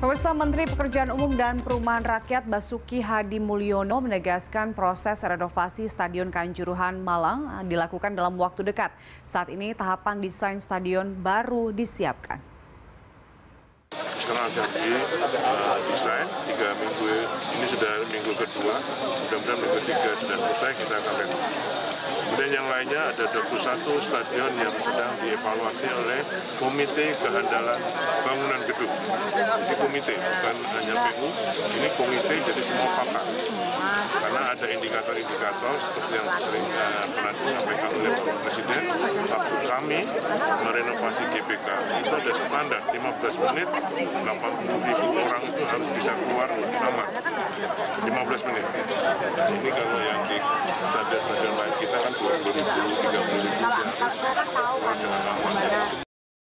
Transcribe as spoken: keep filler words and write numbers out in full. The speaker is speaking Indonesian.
Pemirsa, Menteri Pekerjaan Umum dan Perumahan Rakyat Basuki Hadi Mulyono menegaskan proses renovasi Stadion Kanjuruhan Malang dilakukan dalam waktu dekat. Saat ini tahapan desain stadion baru disiapkan. Sekarang jadi uh, desain tiga minggu ini sudah minggu kedua, mudah-mudahan minggu ketiga sudah selesai kita akan rekam. Kemudian yang lainnya ada dua puluh satu stadion yang sedang dievaluasi oleh Komite Kehandalan Bangunan Gedung. Jadi komite, bukan hanya P M U, ini komite jadi semua pakar. Karena ada indikator-indikator seperti yang sering uh, pernah disampaikan oleh Bapak Presiden, waktu kami merenovasi K P K itu ada standar lima belas menit, delapan puluh ribu orang itu harus bisa keluar aman. lima belas menit. Nah, ini kalau yang di stadion-stadion lain kita kan dua puluh ribu, tiga puluh ribu.